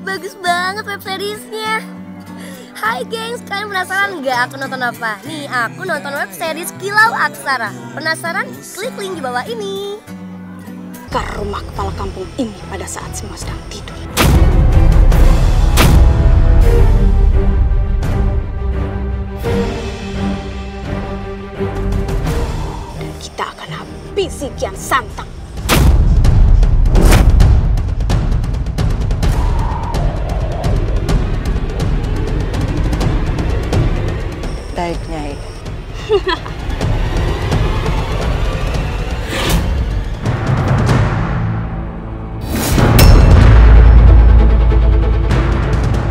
Bagus banget web seriesnya. Hai gengs, kalian penasaran nggak aku nonton apa? Nih, aku nonton web series Kilau Aksara. Penasaran? Klik link di bawah ini. Bakar rumah kepala kampung ini pada saat semua sedang tidur. Dan kita akan habisi Kian Santang. Baik, Nyai.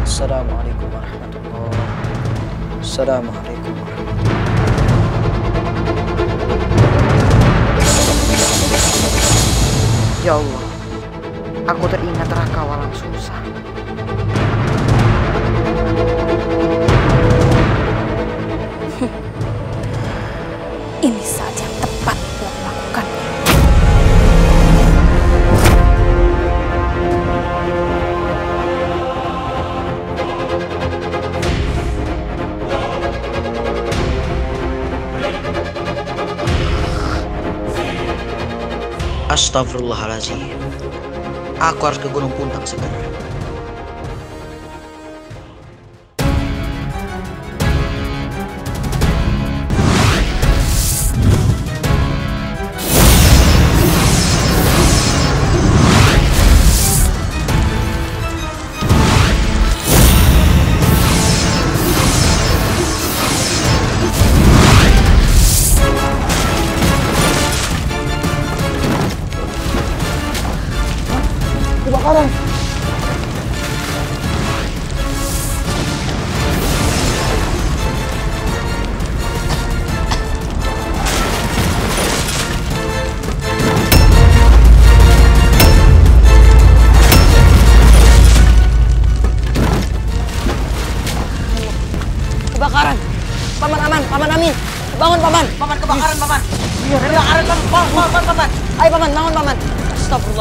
Assalamualaikum warahmatullahi wabarakatuh. Assalamualaikum warahmatullahi wabarakatuh. Ya Allah, aku teringat Raka Walang Susah. Ini saat yang tepat buat melakukannya. Astagfirullahaladzim. Aku harus ke Gunung Puntang segera.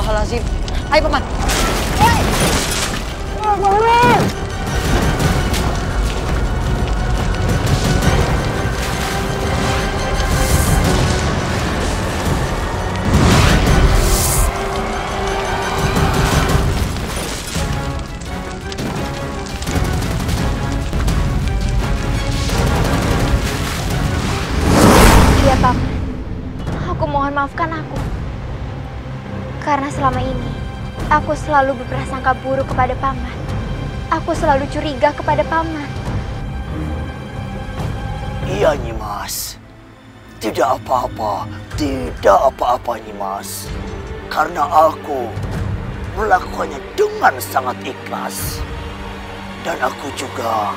Astagfirullahaladzim. Ayo Paman. Hei. Paman. Iya, Paman. Aku mohon maafkan aku. Karena selama ini, aku selalu berprasangka buruk kepada Paman. Aku selalu curiga kepada Paman. Iya, Nyimas. Tidak apa-apa, Nyimas. Karena aku melakukannya dengan sangat ikhlas. Dan aku juga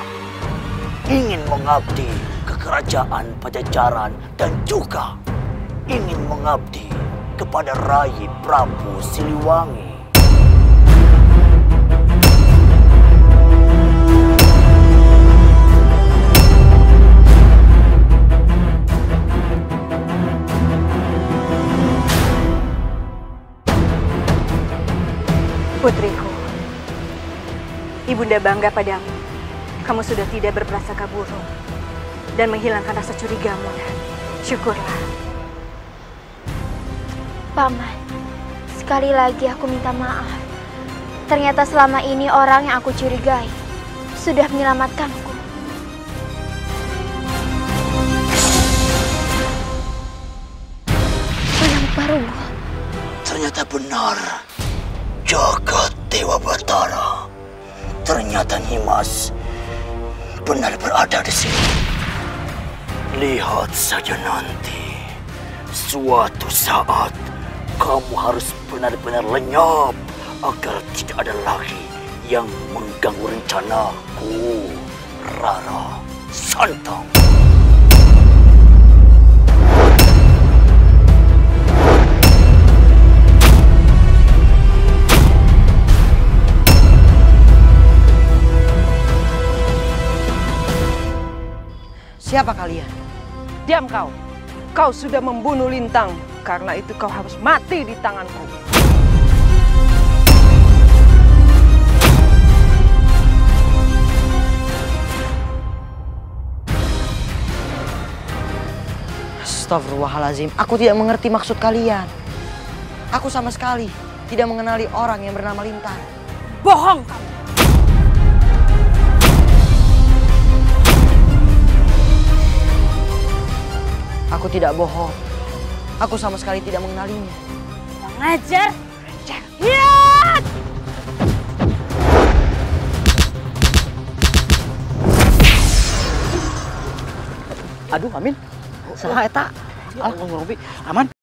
ingin mengabdi ke kerajaan Pajajaran dan juga ingin mengabdi kepada Raja Prabu Siliwangi. Putriku, Ibunda bangga padamu. Kamu sudah tidak berprasangka buruk dan menghilangkan rasa curigamu. Syukurlah. Paman, sekali lagi aku minta maaf. Ternyata selama ini orang yang aku curigai sudah menyelamatkanku. Ternyata benar. Jagat Dewa Batara. Ternyata Nyimas benar berada di sini. Lihat saja nanti. Suatu saat kamu harus benar-benar lenyap agar tidak ada lagi yang mengganggu rencanaku, Rara Santang. Siapa kalian? Diam kau. Kau sudah membunuh Lintang. Karena itu kau harus mati di tanganku. Astagfirullahaladzim, aku tidak mengerti maksud kalian. Aku sama sekali tidak mengenali orang yang bernama Lintang. Bohong kamu! Aku tidak bohong. Aku sama sekali tidak mengenalinya. Mengajar? Mengajar. Lihat! Aduh, amin. Salah eta. Aman.